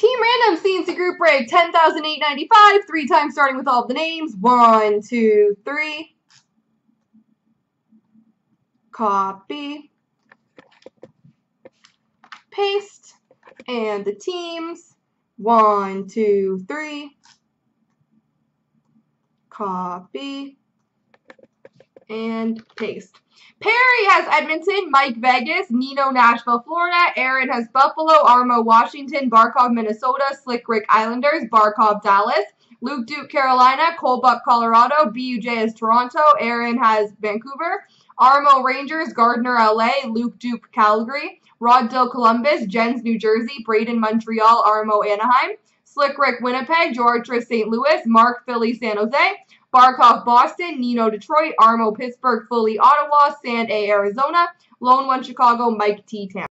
Team Randoms scenes to group break 10,895, 3 times starting with all the names. 1, 2, 3. Copy. Paste. And the teams. 1, 2, 3. Copy. And paste. Perry has Edmonton, Mike Vegas, Nino Nashville, Florida, Aaron has Buffalo, Armo Washington, Barkov Minnesota, Slick Rick Islanders, Barkov Dallas, Luke Duke Carolina, Colbuck Colorado, BUJ has Toronto, Aaron has Vancouver, Armo Rangers, Gardner LA, Luke Duke Calgary, Rod Dill Columbus, Jens New Jersey, Braden Montreal, Armo Anaheim, Slick Rick Winnipeg, Georges St. Louis, Mark Philly San Jose, Barkov, Boston, Nino, Detroit, Armo, Pittsburgh, Foley, Ottawa, Sand A, Arizona, Lone One, Chicago, Mike T, Tampa.